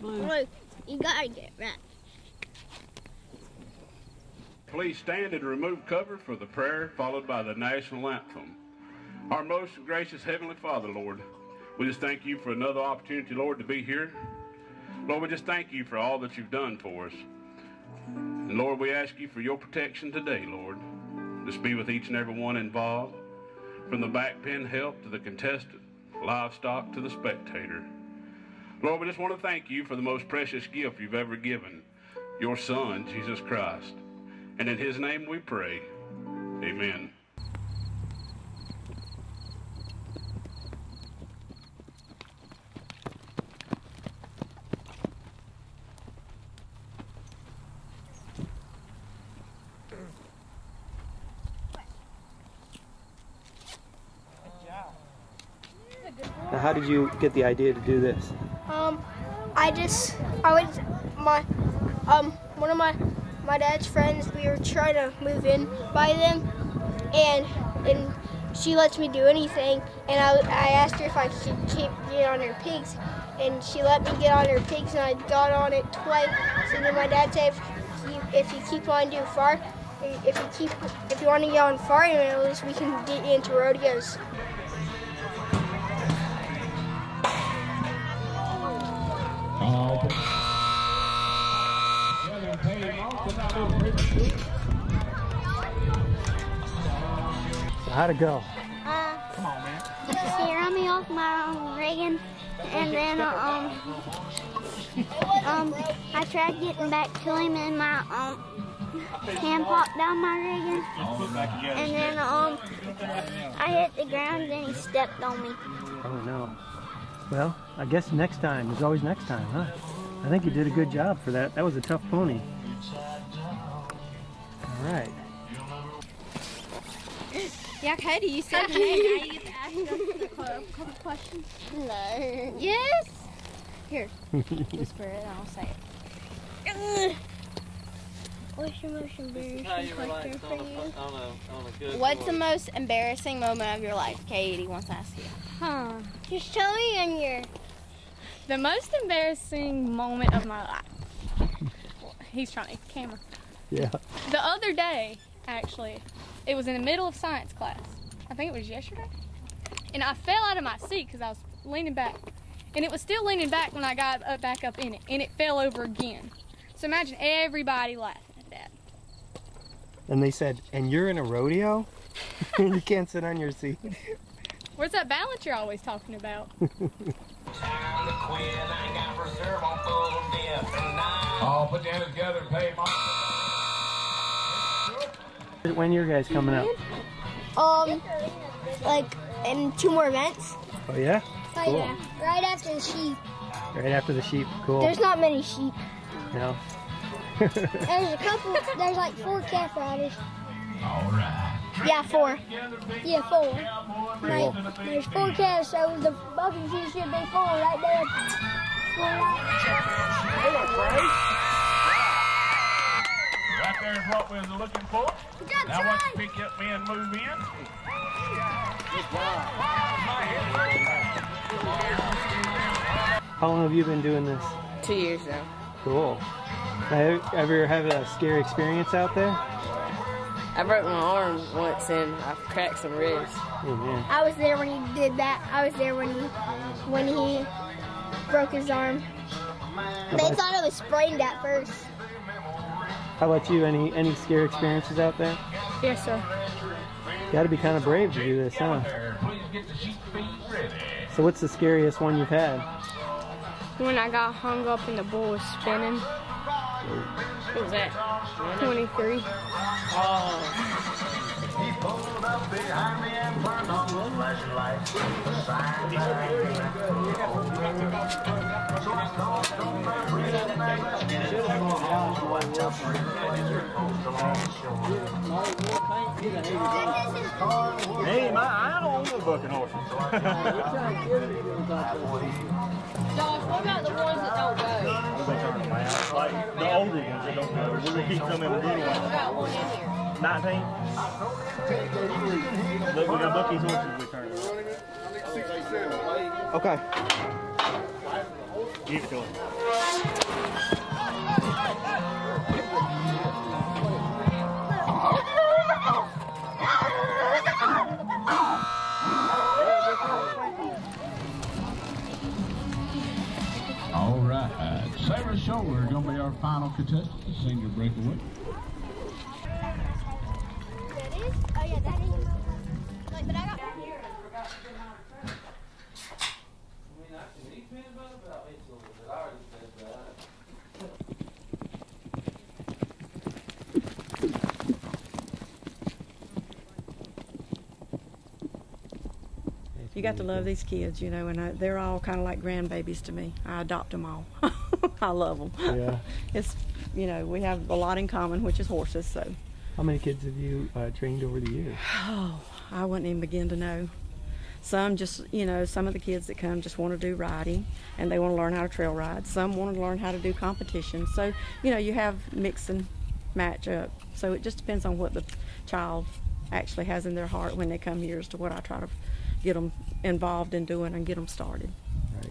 Blue. Blue, you gotta get wrecked. Please stand and remove cover for the prayer followed by the national anthem. Our most gracious Heavenly Father, Lord, we just thank you for another opportunity, Lord, to be here. Lord, we just thank you for all that you've done for us. And Lord, we ask you for your protection today, Lord. Just be with each and every one involved, from the back pen help to the contestant, livestock to the spectator. Lord, we just want to thank you for the most precious gift you've ever given, your Son, Jesus Christ. And in his name we pray, amen. Now, how did you get the idea to do this? One of my dad's friends, we were trying to move in by them, and she lets me do anything, and I asked her if I could get on her pigs, and she let me get on her pigs, and I got on it twice. So then my dad said, if you keep on doing far, if you want to get on far, at least we can get you into rodeos. So how'd it go? Come on, man. She ran me off my rigging, and then I tried getting back to him, and my hand popped down my rigging, and then I hit the ground, and he stepped on me. Oh no. Well, I guess next time. There's always next time, huh? I think you did a good job for that. That was a tough pony. All right. Yeah, Cody, you said hey, now you get to ask us the couple questions. No. Yes. Here, whisper it and I'll say it. What's your most embarrassing question for you? What's the most embarrassing moment of your life? Katie wants to ask you. Huh. Just tell me in your... The most embarrassing moment of my life. He's trying to camera. Yeah. The other day, actually, it was in the middle of science class. I think it was yesterday. And I fell out of my seat because I was leaning back. And it was still leaning back when I got back up in it. And it fell over again. So imagine everybody laughing. And they said, and you're in a rodeo? And you can't sit on your seat. Where's that balance you're always talking about? All put down together and pay my... When are your guys coming up? Like in 2 more events. Oh yeah? Cool. Yeah. Right after the sheep. Right after the sheep, cool. There's not many sheep. No. There's a couple, there's like 4 calf riders. All right. Yeah, 4. Yeah, 4. Cool. Like, there's 4 calves, so the bucket should be 4 right there. 4 right there is what we were looking for. Now once you pick up me and move in. How long have you been doing this? 2 years now. Cool. Ever have a scary experience out there? I broke my arm once and I cracked some ribs. Mm-hmm. I was there when he did that. I was there when he broke his arm. They thought it was sprained at first. How about you? Any scary experiences out there? Yes, sir. Got to be kind of brave to do this, huh? So what's the scariest one you've had? When I got hung up and the bull was spinning. What was that? 23. Hey, I don't own a bucking horse. Josh, what about the ones that don't go? Like the older ones that don't go. We're gonna keep them in the middle. About one in here. 19. Look, we got Bucky's horses. We turn. Okay. Keep going. All right. Sarah Scholler is going to be our final contestant, senior breakaway. You got to love these kids, you know, and they're all kind of like grandbabies to me. I adopt them all. I love them. Yeah. It's, you know, we have a lot in common, which is horses, so. How many kids have you trained over the years? Oh, I wouldn't even begin to know. Some just, you know, some of the kids that come just want to do riding, and they want to learn how to trail ride. Some want to learn how to do competition. So, you know, you have mix and match up. So it just depends on what the child actually has in their heart when they come here as to what I try to get them involved in doing and get them started. Right.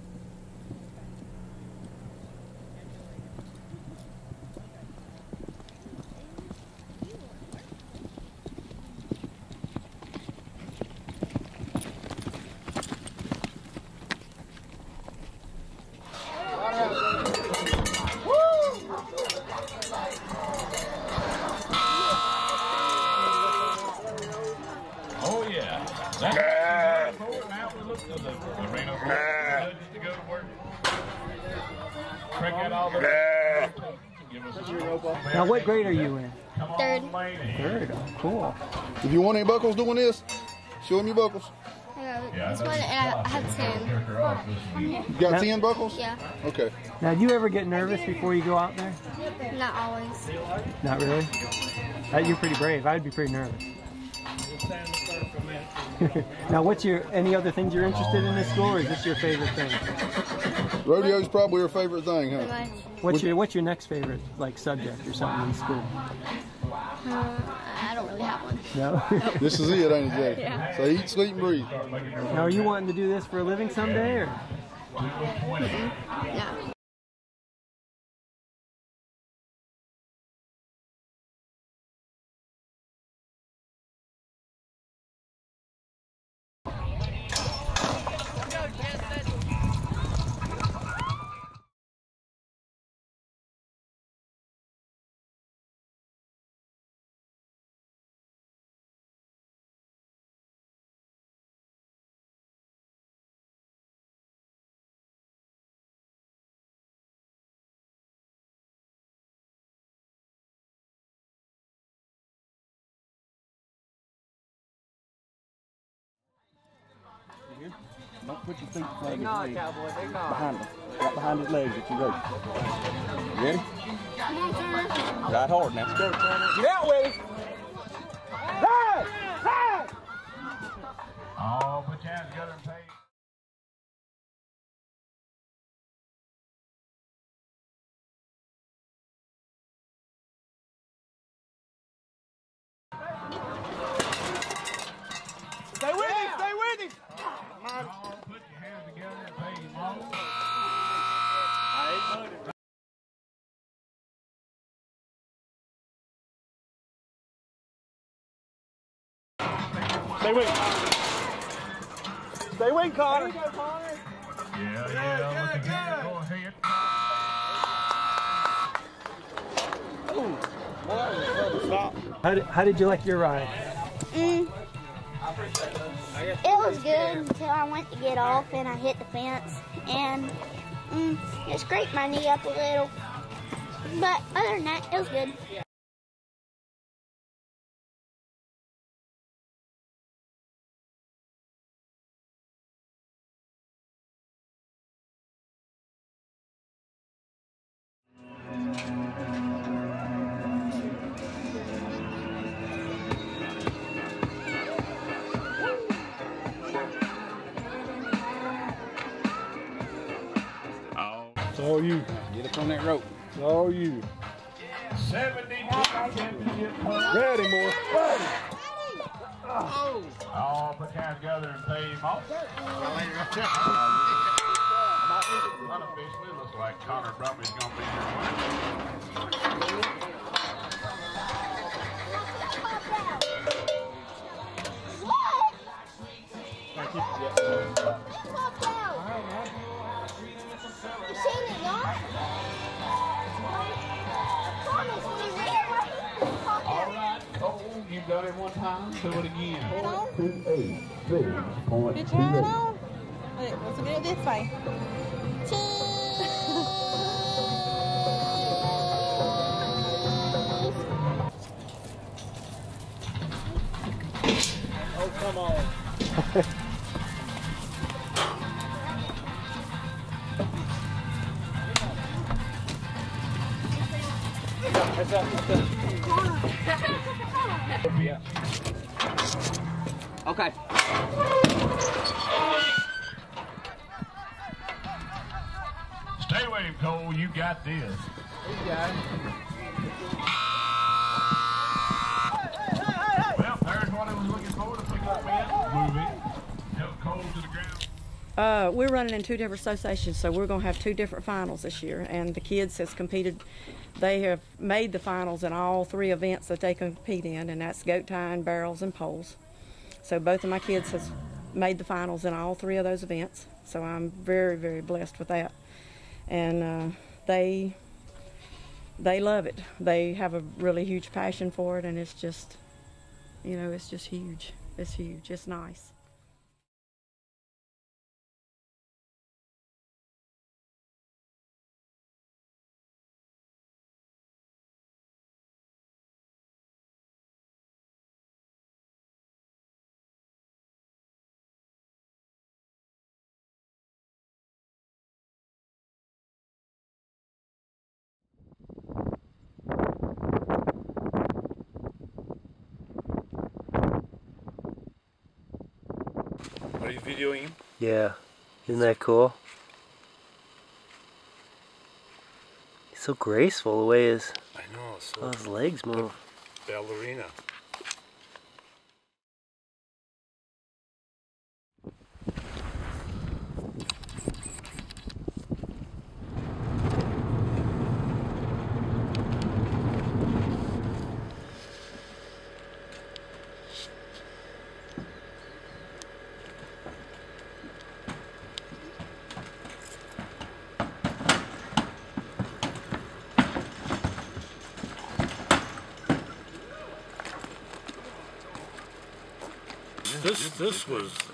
Oh yeah. That's to go to work. Now, what grade are you in? Third. Third. Oh, cool. If you want any buckles doing this, show him your buckles. This one, I have 10. You got 10 buckles? Yeah. Okay. Now, do you ever get nervous before you go out there? Not always. Not really? You're pretty brave. I'd be pretty nervous. Now, what's any other things you're interested in this school, or is this your favorite thing? Rodeo's probably your favorite thing, huh? What's your next favorite, like, subject or something in school? I don't really have one. No? This is it, ain't it, Jay? Yeah. So eat, sleep, and breathe. Now, are you wanting to do this for a living someday, or? No. Don't put your feet flag on, Cowboy. Behind him. Right behind his legs if you go. You ready? Ride hard now. Let's go. Get out, Willie! Ride! Ride! Oh, put your hands together and pay. Stay wing. Stay wing, Connor. There you go, Connor. Yeah. Ooh. Boy, stop. How did you like your ride? It was good until I went to get off and I hit the fence, and it scraped my knee up a little. But other than that, it was good. All you. Get up on that rope. All you. Yeah. 71 championship. Ready, boy. Ready. Oh. All put hands together and pay him off. Unofficially, it looks like Connor Brumby's going to be here. What? You seen it, y'all? All right. Oh, you got it one time. Do it again. 428.2. Did you turn it on? Wait, let's do it this way. Oh, come on. Okay. Stay with him, Cole. You got this. You got it. Well, there's what I was looking for to pick up in. Move it. Help Cole to the ground. We're running in two different associations, so we're going to have two different finals this year. And the kids has competed. They have made the finals in all three events that they compete in, and that's goat tying, barrels, and poles. So both of my kids has made the finals in all three of those events. So I'm very, very blessed with that. And they love it. They have a really huge passion for it, and it's just, you know, it's just huge. It's huge. It's nice. Are you videoing him? Yeah. Isn't that cool? He's so graceful the way his, I know, so his legs move. Ballerina.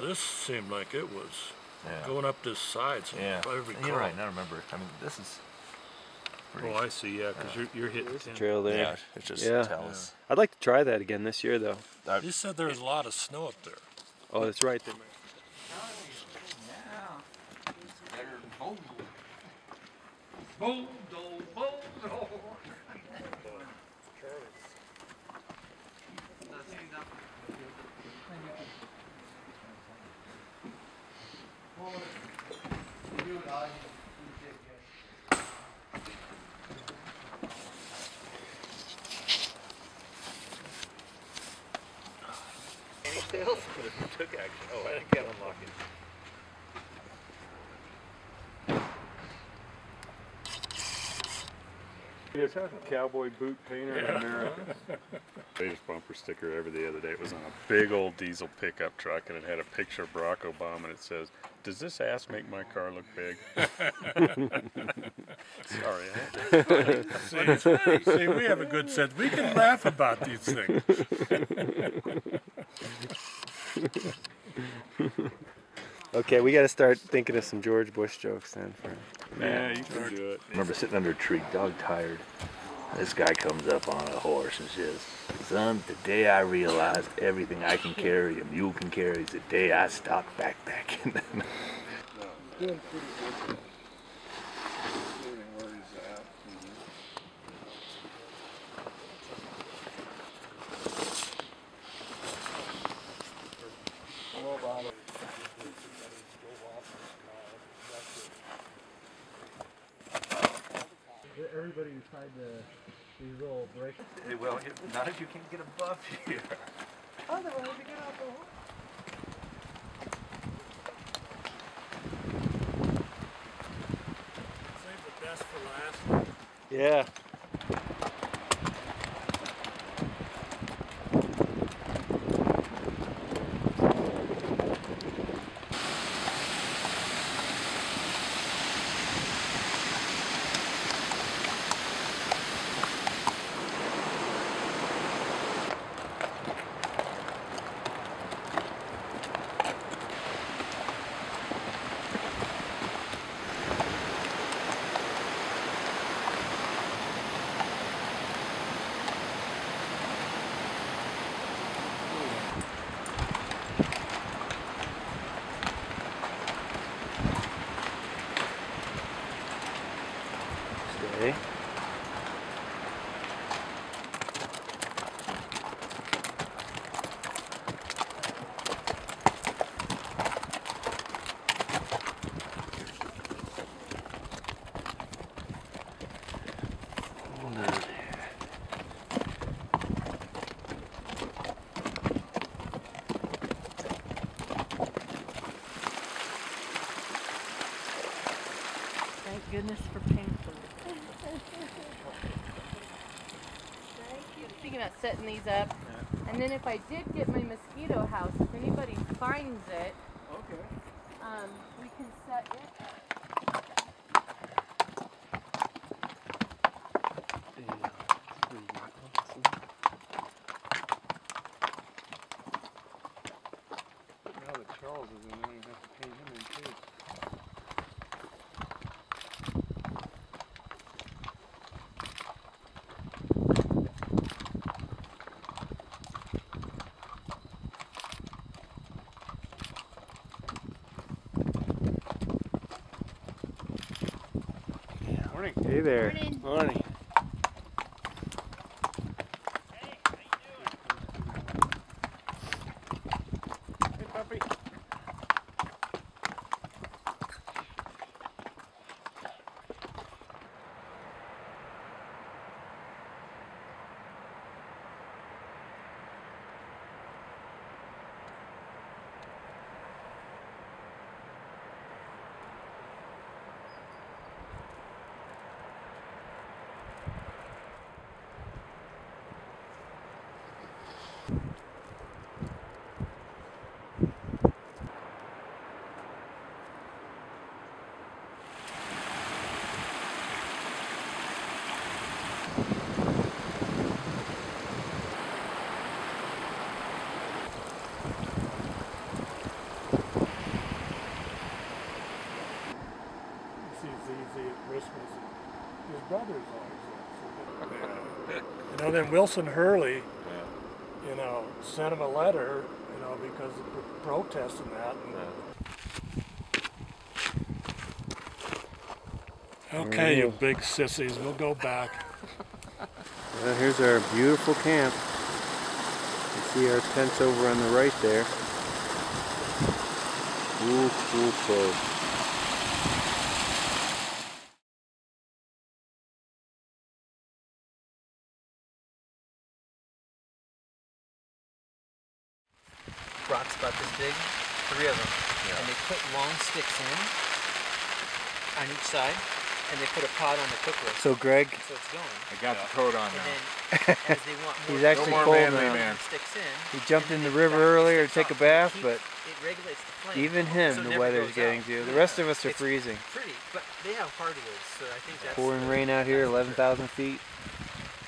This seemed like it was going up this side. So yeah, you're right. I remember. I mean, this is. Oh, I see. Yeah, because you're hitting the trail there. Yeah, it's just tells. Yeah. I'd like to try that again this year, though. You said there was a lot of snow up there. Oh, that's right. Else could have took action. Oh, I can't unlock it. It's a cowboy boot painter in there. Biggest bumper sticker ever the other day. It was on a big old diesel pickup truck, and it had a picture of Barack Obama, and it says, "Does this ass make my car look big?" Sorry. See, we have a good sense. We can laugh about these things. Okay, we got to start thinking of some George Bush jokes then. Yeah, you can do it. I remember sitting under a tree, dog tired. This guy comes up on a horse and says, "Son, the day I realized everything I can carry, a mule can carry, is the day I stopped backpacking." Everybody tried these little breaks. Well, not if you can't get above here. Otherwise, you get out the hole. Yeah. Goodness for painful. Thinking about setting these up, yeah. And then if I did get my mosquito house, if anybody finds it, okay, we can set it up. Now that Charles is in there, you have to pay him in too. Hey there. Morning. Morning. Hey, how you doing? Hey, puppy. Brothers always did. You know, then Wilson Hurley, yeah, you know, sent him a letter, you know, because of the protest and that. Yeah. Okay, you big sissies, we'll go back. Well, here's our beautiful camp. You see our tents over on the right there. Cool, cool, cool. Rocks about this big, three of them, yeah, and they put long sticks in on each side, and they put a pot on the cooker. So Greg, so it's going. I got the coat on now. Then, as they want more, he's actually no more cold now. Man. Sticks in, he jumped in the river earlier to take a bath, but it regulates the flame. Even him, so the weather's getting to. The rest of us are freezing. Pretty, but they have hard woods, so I think that's pouring rain out here, 11,000 feet.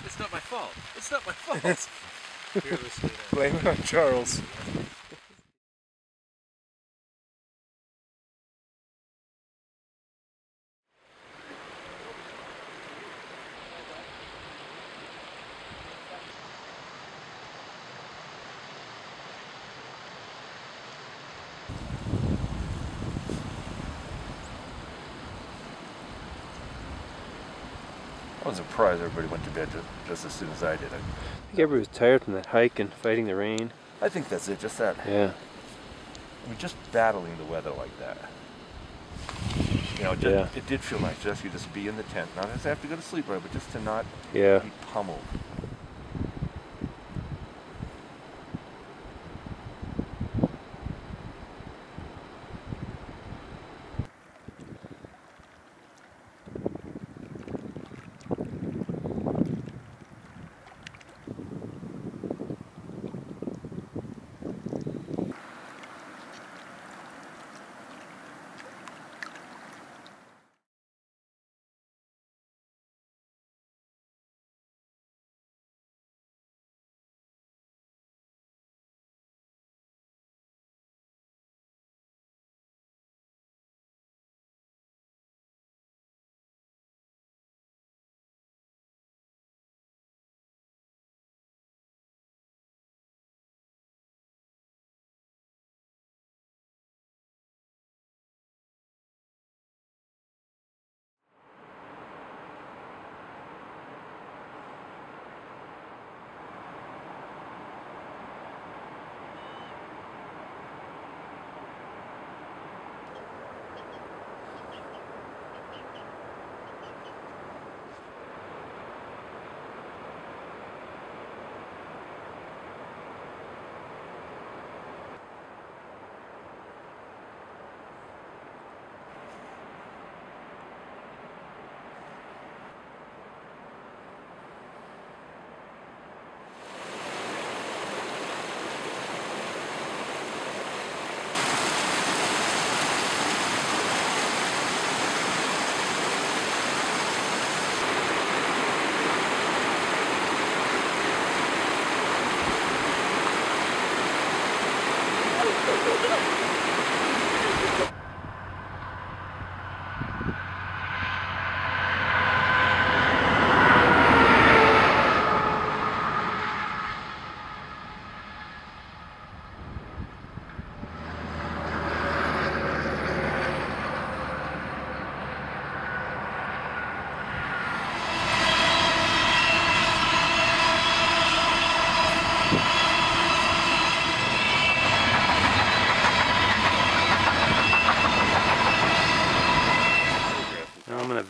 It's not my fault. It's not my fault. Blame it on Charles. I was surprised everybody went to bed just as soon as I did. I think everybody was tired from that hike and fighting the rain. I think that's it, just that. Yeah. I mean, just battling the weather like that. You know, just, yeah, it did feel nice just you just be in the tent, not just have to go to sleep right, but just to not, yeah, be pummeled.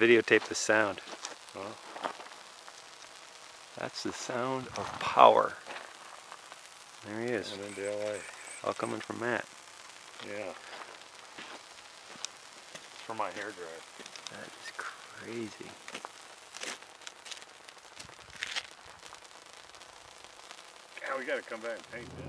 videotape the sound. Well, that's the sound of power. There he is. And into LA. All coming from Matt. Yeah. It's from my hair dryer. That is crazy. God, we gotta come back and paint this.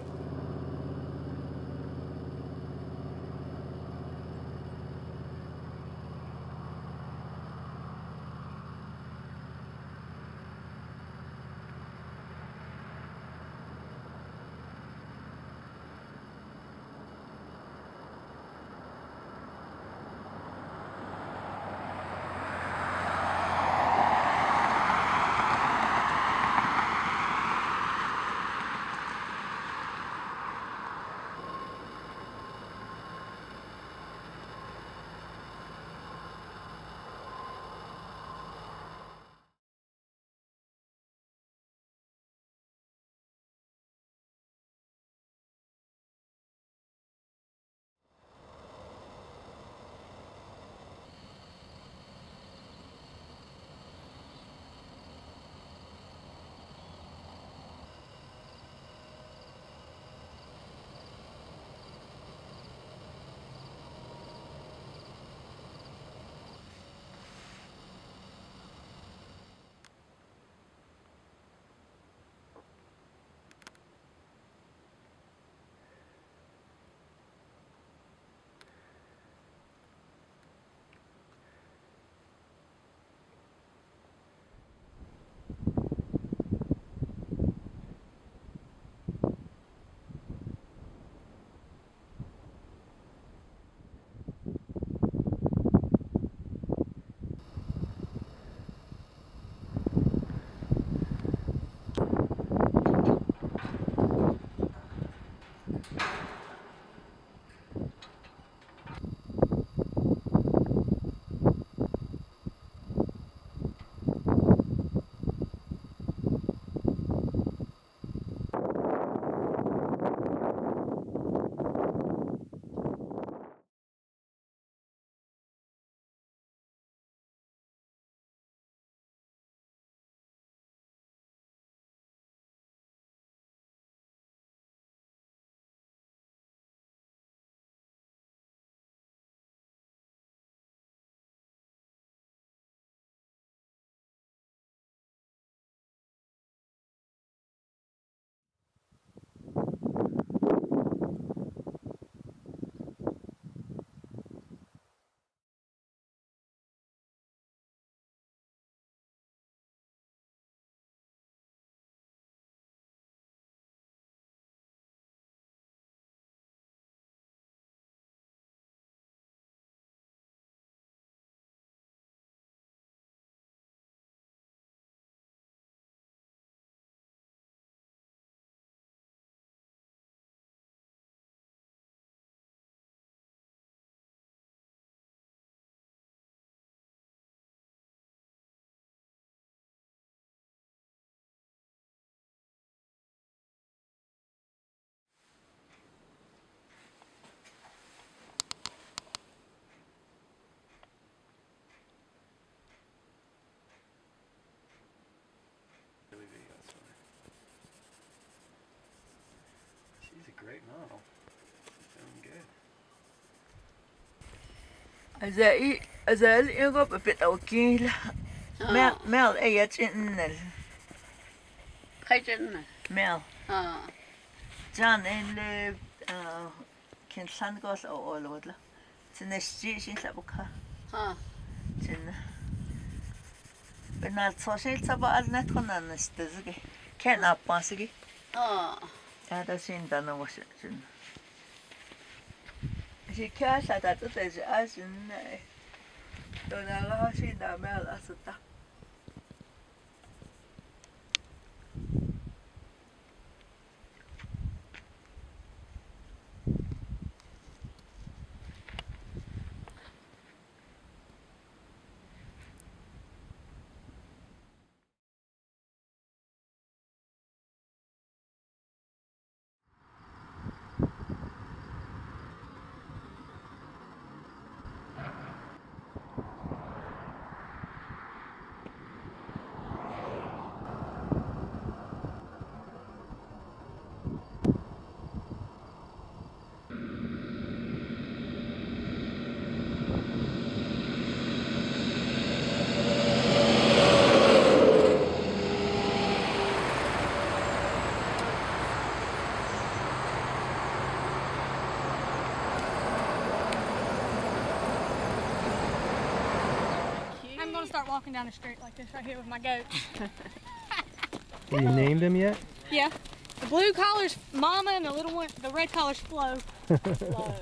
Great model. Doing good. أزال يغب في التوكيل مال أيات إنل. خيرنا. مال. جان إنل كنسان قاس أو أولود له. تنشجي شين سبكها. تن. بنالتصيل سبعة نتقنا نستزجي. كان أبانسجي. هذا سين دانا وش جن. شكاش هذا تتجي أجن. دونالها شين دامع الأسطة. going to start walking down the street like this right here with my goat. Have you named him yet? Yeah. The blue collar's Mama and the red collar's Flo. Flo.